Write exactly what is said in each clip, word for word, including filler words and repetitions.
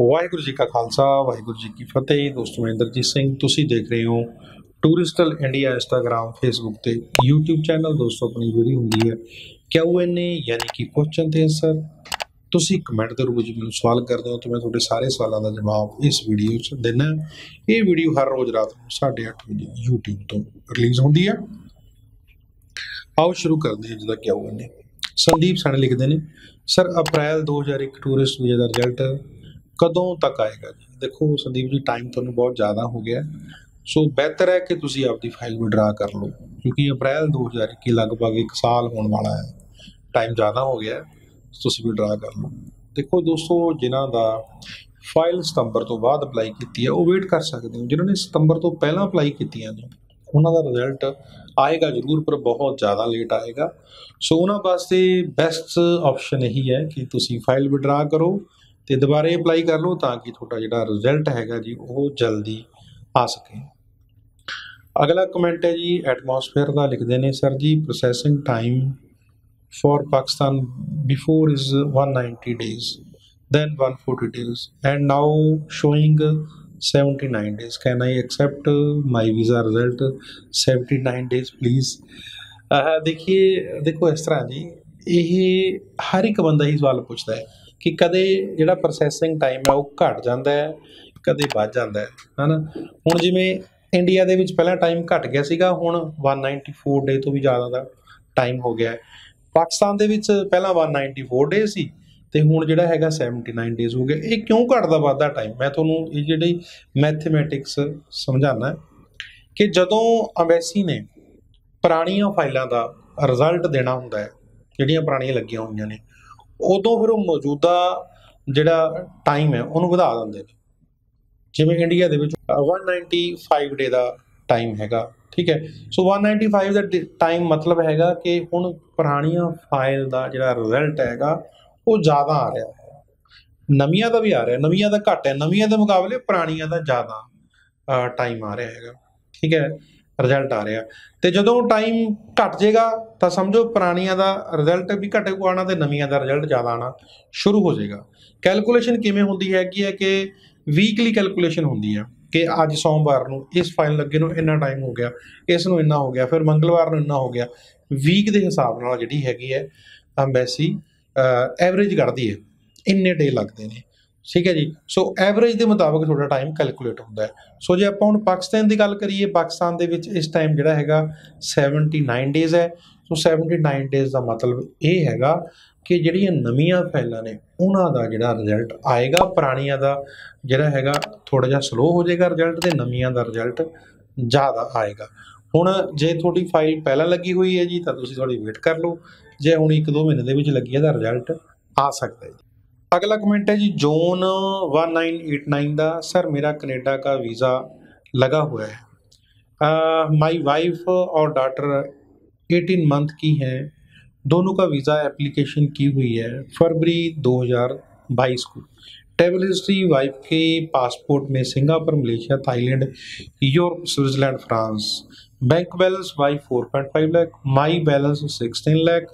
वाहेगुरु जी का खालसा वाहेगुरु जी की फतेह। दोस्तों मैं इंद्रजीत सिंह, तुसी देख रहे हो टूरिस्टल इंडिया इंस्टाग्राम फेसबुक ते यूट्यूब चैनल। दोस्तों अपनी वीडियो होंगी है क्यू एन ए यानी कि क्वेश्चन ते आंसर। तुसी कमेंट के रूप में सवाल करते हो तो मैं थोड़े सारे सवालों का जवाब इस वीडियो देना। ये वीडियो हर रोज़ रात साढ़े आठ बजे यूट्यूब तो रिलीज़ होती है। आओ शुरू करते हैं। जिदा Q N A Sandeep Sane लिखते हैं, सर अप्रैल दो हज़ार एक टूरिस्ट वीज़ा का रिजल्ट कदों तक आएगा जी? देखो संदीप जी, टाइम तो बहुत ज़्यादा हो गया, सो बेहतर है कि तुसी आपकी फाइल विड्रा कर लो, क्योंकि अप्रैल दो हज़ार इक्की लगभग एक साल होने वाला है, टाइम ज़्यादा हो गया, तुसी विड्रा कर लो। देखो दोस्तों, जिन्हों का फाइल सितंबर तो बाद अप्लाई की है वो वेट कर सकते हो, जिन्होंने सितंबर तो पहला अप्लाई की उन्होंने रिजल्ट आएगा जरूर पर बहुत ज़्यादा लेट आएगा। सो उन्होंने वास्ते बेस्ट ऑप्शन यही है कि तुसी फाइल विड्रा करो तो दोबारा अप्लाई कर लो, ताकि थोड़ा जो रिजल्ट है जी वो जल्दी आ सके। अगला कमेंट है जी एटमोसफेयर का, लिखते हैं sir ji processing time for Pakistan before is one ninety days than one forty days and now showing seventy nine days, can I accept my visa result seventy nine days please. देखिए देखो इस तरह जी, ये हर एक बंदा ही सवाल पूछता है कि कदे जिहड़ा प्रोसैसिंग टाइम है वह घट जाता है, कदे बढ़ जाता है, है ना। हुण जिवें इंडिया दे विच पहला टाइम घट गया सीगा, हुण वन नाइनटी फोर डे तो भी ज़्यादा दा टाइम हो गया है। पाकिस्तान दे विच पहला वन नाइनटी फोर डे सी ते हुण जिहड़ा हैगा सैवनटी नाइन डेज हो गया। ये क्यों घटदा वाधदा टाइम? मैं तुहानूं इह जिहड़ी मैथमैटिक्स समझाना कि जदों अंबैसी ने पुराणियां फाइलों का रिजल्ट देना हुंदा है, जिहड़ियां पुराणियां लगियां होईयां ने, उदों फिर मौजूदा जिहड़ा टाइम है उन्होंने वधा देंदे ने। जिवें इंडिया दे विच वन नाइनटी फाइव डे का टाइम हैगा, ठीक है। सो वन नाइनटी फाइव का टाइम मतलब हैगा कि हुण पुराणियां फाइल का जिहड़ा रिजल्ट हैगा वो ज़्यादा आ रहा है, नवियां का भी आ रहा है, नवियां का घट है, नवियां के मुकाबले पुराणियां का ज़्यादा टाइम आ रहा हैगा, ठीक है, रिजल्ट आ रहा। तो जदों टाइम घट जाएगा तो समझो पुराणियां का रिजल्ट भी घट को आना, तो नवियां का रिजल्ट ज़्यादा आना शुरू हो जाएगा। कैलकुलेशन किमें होंदी हैगी है कि वीकली कैलकुलेशन होंदी है कि अज सोमवार नूं इस फाइल लगे नूं इन्ना टाइम हो गया, इस नूं इन्ना हो गया, फिर मंगलवार नूं इन्ना हो गया। वीक के हिसाब नाल जिहड़ी हैगी है अंबैसी एवरेज करती है, इन्ने डे लगते हैं, ठीक है जी। सो एवरेज के मुताबिक थोड़ा टाइम कैलकुलेट होता है। सो so, जो आप हम पाकिस्तान की गल करिए, पाकिस्तान के इस टाइम जोड़ा है सैवनटी नाइन डेज़ है। सो सैवनटी नाइन डेज़ का मतलब यह है कि जड़िया नविया फाइलों ने उन्होंने जोड़ा रिजल्ट आएगा, पुरानिया का जोड़ा है थोड़ा जहा स्लो हो जाएगा रिजल्ट, तो नविया का रिजल्ट ज़्यादा आएगा। हुण जे थोड़ी फाइल पहला लगी हुई है जी तो तुसी थोड़ी वेट कर लो, जे हुण एक दो महीने दे विच लगी है तो रिजल्ट आ सकता है। अगला कमेंट है जी John one nine eight nine का, सर मेरा कनेडा का वीज़ा लगा हुआ है, माई वाइफ और डॉटर एटीन मंथ की हैं, दोनों का वीज़ा एप्लीकेशन की हुई है फरवरी दो हज़ार बाईस को। ट्रैवल हिस्ट्री वाइफ के पासपोर्ट में Singapore, Malaysia, Thailand, Europe, Switzerland, France. Bank balance wife four point five lakh, my balance sixteen lakh,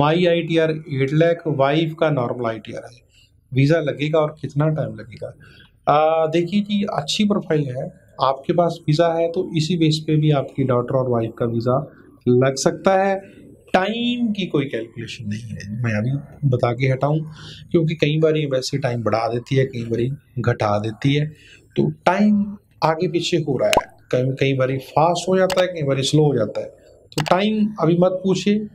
my ITR eight lakh, wife का नॉर्मल आईटीआर है। वीज़ा लगेगा और कितना टाइम लगेगा? देखिए जी, अच्छी प्रोफाइल है, आपके पास वीज़ा है तो इसी बेस पे भी आपकी डॉटर और वाइफ का वीज़ा लग सकता है। टाइम की कोई कैलकुलेशन नहीं है, मैं अभी बता के हटाऊँ, क्योंकि कई बार वैसे टाइम बढ़ा देती है, कई बार घटा देती है, तो टाइम आगे पीछे हो रहा है, कई कई बार फास्ट हो जाता है, कई बार स्लो हो जाता है। तो टाइम अभी मत पूछिए,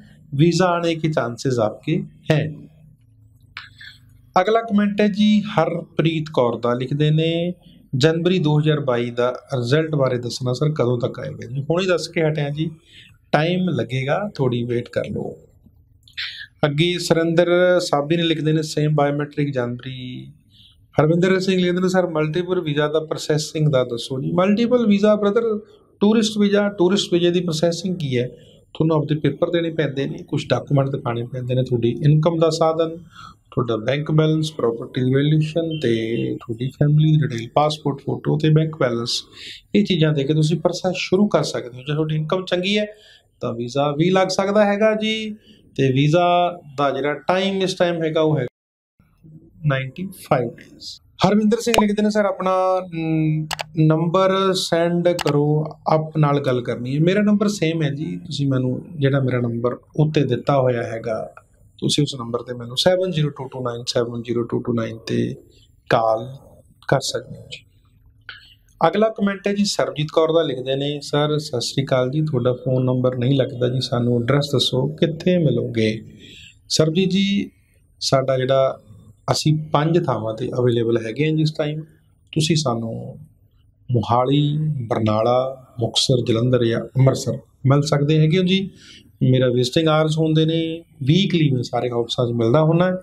वीज़ा आने के चांसेस आपके हैं। अगला कमेंट है जी हरप्रीत कौर का, लिखते ने जनवरी दो हज़ार बाई का रिजल्ट बारे दसना सर कदों तक आएगा जी? हुणे दस के हटिया जी, टाइम लगेगा, थोड़ी वेट कर लो। अगे सुरेंद्र साबी ने लिखते हैं सेम बायोमेट्रिक जनवरी। हरविंदर सिंह लिखते हैं सर मल्टीपल वीज़ा का प्रोसैसिंग का दसो जी। Multiple visa brother tourist visa, tourist वीज़े की प्रोसैसिंग की है, थोड़ा अपने पेपर देने पैंदे ने, कुछ डाकूमेंट दिखाने पैंदे ने, थोड़ी इनकम का साधन, थोड़ा बैंक बैलेंस, प्रॉपर्टी वैल्यूएशन, थोड़ी फैमिली डिटेल, पासपोर्ट फोटो तो बैंक बैलेंस, ये चीज़ा दे के तुसीं प्रोसैस शुरू कर सकते हो। जो थोड़ी इनकम चंगी है तो वीज़ा भी लग सकता हैगा जी। तो वीज़ा का जिहड़ा टाइम इस टाइम हैगा वो है ninety five days. Harvinder Singh लिखते हैं सर अपना नंबर सेंड करो, आप नाल गल करनी है। मेरा नंबर सेम है जी, तुसी मैनू जेड़ा मेरा नंबर उत्ते दिता होया हैगा तुसी उस नंबर ते मैनू seven zero two two nine seven zero two two nine ते कॉल कर सकते हो जी। अगला कमेंट है जी सरजीत कौर का, लिखते हैं सर सत श्री अकाल जी, थोड़ा फोन नंबर नहीं लगता जी, सानू एड्रैस दसो कित्थे मिलोगे। सरजीत जी साडा जिहड़ा असी पंज थावां ते अवेलेबल हैगे हैं जिस टाइम, तुसी सानू मोहाली, बरनाला, मुक्तसर, जलंधर या अमृतसर मिल सकते हैगे हो जी। मेरा विजिटिंग आवर्स होंदे ने वीकली, मैं सारे ऑफिसां च मिलदा हुंदा है,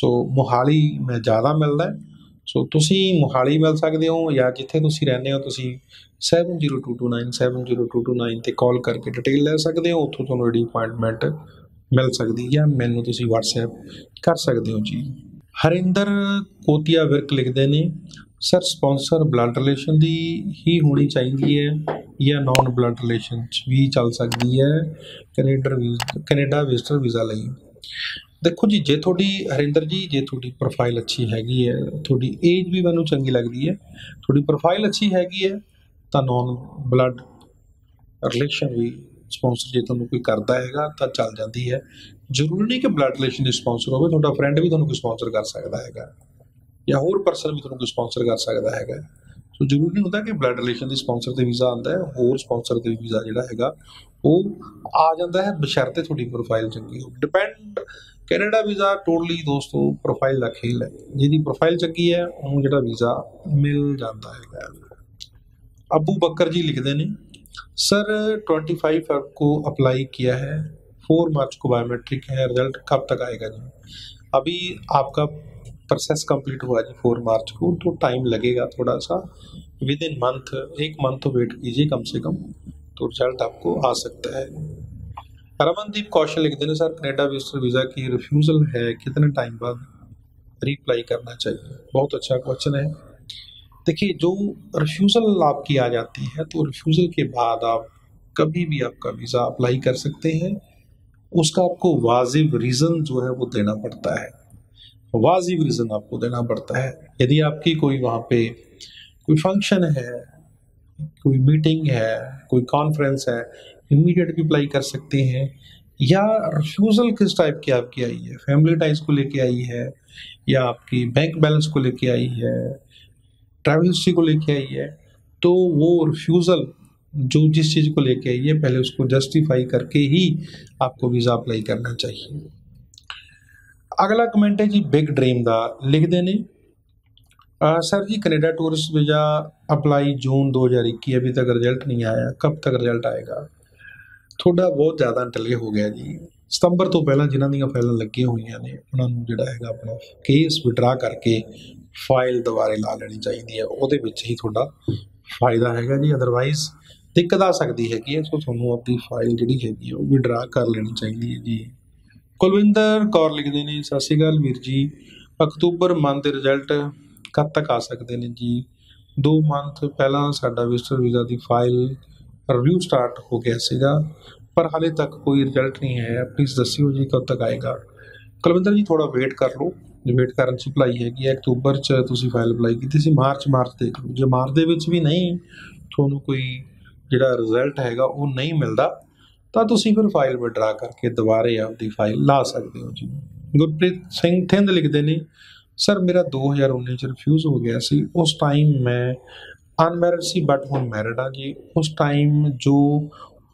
सो मोहाली मैं ज़्यादा मिलदा है। सो तुसी मोहाली मिल सकते हो या जिथे तुसी रहने हो तुसी seven zero two two nine seven zero two two nine पर कॉल करके डिटेल ले सकते हो, उतों तुहानूं जिहड़ी अपॉइंटमेंट मिल सकती है। मैनूं तुसी व्हाट्सएप कर सकते हो जी। हरिंदर कोतिया विरक लिखते हैं सर स्पॉन्सर ब्लड रिलेशन की ही होनी चाहिए है या नॉन ब्लड रिलेशन भी चल सकती है कनेडा कनेडा विजिटर वीज़ा लई। देखो जी जे थोड़ी हरिंदर जी जे थोड़ी प्रोफाइल अच्छी हैगी है, थोड़ी एज भी मैनू चंगी लगती है, थोड़ी प्रोफाइल अच्छी हैगी है तो नॉन ब्लड रिलेशन भी स्पॉन्सर जे तुहानू कोई करता हैगा तो चल जाती है। जरूरी नहीं कि ब्लड रिलेशन ही स्पॉन्सर होवे, तुहाडा फ्रेंड भी तुहानू कोई स्पॉन्सर कर सकता हैगा या होर परसन भी तुहानू कोई स्पॉन्सर कर सकता हैगा। सो जरूरी नहीं होंदा कि ब्लड रिलेशन दी स्पॉन्सर ते वीज़ा आंदा है, होर स्पॉन्सर ते वीज़ा जिहड़ा हैगा वो आ जाता है बशर्ते थोड़ी प्रोफाइल चंगी हो। डिपेंड कनेडा वीज़ा टोटली दोस्तों प्रोफाइल का खेल है, जिहदी प्रोफाइल चंगी है उन्होंने जिहड़ा वीज़ा मिल जाता है। अबू बकर जी लिखते हैं सर ट्वेंटी फाइव फेब को अप्लाई किया है, फोर मार्च को बायोमेट्रिक है, रिजल्ट कब तक आएगा जी। अभी आपका प्रोसेस कंप्लीट हुआ जी फोर मार्च को, तो टाइम लगेगा थोड़ा सा, विद इन मंथ एक मंथ तो वेट कीजिए कम से कम, तो रिजल्ट आपको आ सकता है। रमनदीप कौशल लिखते हैं सर कनेडा विजिटर वीज़ा की रिफ्यूज़ल है कितने टाइम बाद रिप्लाई करना चाहिए। बहुत अच्छा क्वेश्चन है। देखिए जो रिफ्यूज़ल आपकी आ जाती है तो रिफ्यूज़ल के बाद आप कभी भी आपका वीज़ा अप्लाई कर सकते हैं, उसका आपको वाजिब रीज़न जो है वो देना पड़ता है, वाजिब रीज़न आपको देना पड़ता है। यदि आपकी कोई वहाँ पे कोई फंक्शन है, कोई मीटिंग है, कोई कॉन्फ्रेंस है, इमीडिएट भी अप्लाई कर सकते हैं। या रिफ्यूज़ल किस टाइप की आपकी आई है, फैमिली टाइज को लेके आई है या आपकी बैंक बैलेंस को लेके आई है, ट्रैवल हिस्ट्री को लेके आई है, तो वो रिफ्यूज़ल जो जिस चीज़ को लेके आई है पहले उसको जस्टिफाई करके ही आपको वीज़ा अप्लाई करना चाहिए। अगला कमेंट है जी बिग ड्रीम का, लिखते ने आ, sir ji Canada tourist visa apply June दो हज़ार इक्की अभी तक रिजल्ट नहीं आया, कब तक रिजल्ट आएगा। थोड़ा बहुत ज़्यादा डिले हो गया जी, सितंबर तो पहला जिन्हों दाइलों लगी हुई ने उन्होंने जोड़ा है अपना केस विड्रा करके फाइल दोबारे ला लेनी चाहिए है, वो ही थोड़ा फायदा है जी। अदरवाइज दिक्कत आ सकती हैगी है, सो थोनों अपनी फाइल जी हैगी वो विड्रा कर लेनी चाहिए है जी। कुलविंदर कौर लिखते हैं सत श्री अकाल वीर जी, अक्तूबर मंथ के रिजल्ट कद तक आ सकते हैं जी। दो मंथ पहला साडा विजिटर वीज़ा की फाइल रिव्यू स्टार्ट हो गया सीगा पर हाले तक कोई रिजल्ट नहीं है, प्लीज़ दसियो जी कब तक आएगा। कुलविंदर जी थोड़ा वेट कर लो, वेट करने से भलाई हैगी है। अक्तूबर च तुसी फाइल अप्लाई की सी, मार्च मार्च देख लो, जो मार्च दे विच भी नहीं थोनों कोई जिहड़ा रिजल्ट हैगा वो नहीं मिलता तो तुसी फिर फाइल विड्रा करके दोबारे आपकी फाइल ला सकते हो जी। गुरप्रीत सिंह थिंद लिखते हैं सर मेरा दो हज़ार उन्नीस रिफ्यूज़ हो गया सी, उस टाइम मैं अनमैरिड सी बट हुण मैरिड आ जी। उस टाइम जो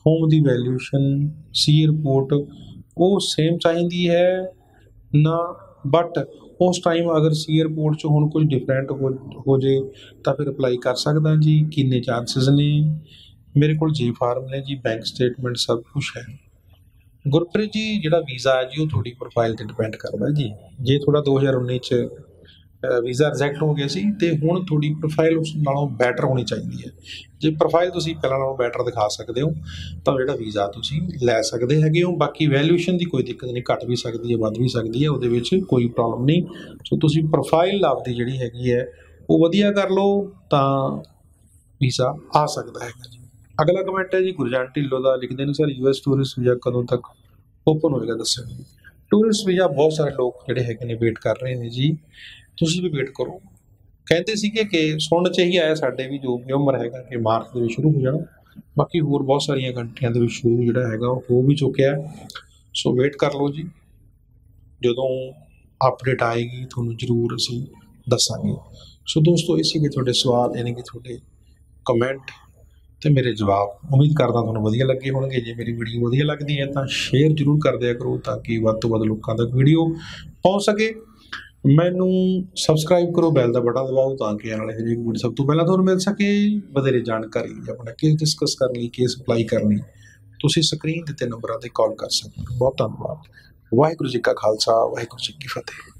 होम की वैल्यूएशन सी रिपोर्ट वो सेम चाहिए है ना, बट उस टाइम अगर सी रिपोर्ट चो हुण कुछ डिफरेंट हो हो जाए तो फिर अप्लाई कर सकदा जी, किन्ने चांसिस ने। मेरे को जी फार्म ने जी, बैंक स्टेटमेंट सब कुछ है। गुरप्रीत जी जिहड़ा वीज़ा है जी वो थोड़ी प्रोफाइल पर डिपेंड करता जी, जे थोड़ा दो हज़ार उन्नीस वीज़ा रिजैक्ट हो गया सी ते हुण थोड़ी प्रोफाइल उस नालों बैटर होनी चाहिए है। जे प्रोफाइल तुसीं पहलां नालों बैटर दिखा सकते हो तो जिहड़ा वीज़ा तुसीं लै सकदे हैगे हो। बाकी वैल्यूएशन की कोई दिक्कत नहीं, घट भी सकती है वध भी सकती है, उहदे विच कोई प्रॉब्लम नहीं। सो तुसीं प्रोफाइल आपकी जिहड़ी हैगी है वो वधिया कर लो तो वीज़ा आ सकता है जी। अगला कमेंट है जी गुरजान ढिल्लों का, लिखते हैं सर यूएस टूरिस्ट वीज़ा कदों तक ओपन होएगा, दस्सो। टूरिस्ट वीज़ा बहुत सारे लोग जोड़े है कि नहीं वेट कर रहे हैं जी, तुम भी वेट करो। कहते थे कि सुन चाहिए आया साढ़े भी जो उम्र हैगा कि मार्च के शुरू हो जाओ, बाकी होर बहुत सारिया कंट्रिया के शुरू जोड़ा है हो भी चुकया। सो वेट कर लो जी, जो अपडेट आएगी थोड़ा जरूर असी दसांगे। सो दोस्तों इसी के थोड़े सवाल यानी कि थोड़े कमेंट तो मेरे जवाब उम्मीद करता थोड़ा वधिया लगे होंगे। जे मेरी वीडियो वधिया लगती है तो शेयर जरूर कर दिया करो ताकि वध तो वध लोगों तक वीडियो पहुँच सके। मैनू सबसक्राइब करो, बैल का बटन दबाओ ताकि आने वाले हर एक वीडियो सब तो पहला थोड़ा मिल सके। वधेरे जानकारी अपना केस डिस्कस करनी, केस अप्लाई करनी तुसी स्क्रीन दिते नंबरों पर कॉल कर सकते हो। बहुत धन्यवाद। वाहिगुरू जी का खालसा, वाहिगुरू जी की फतेह।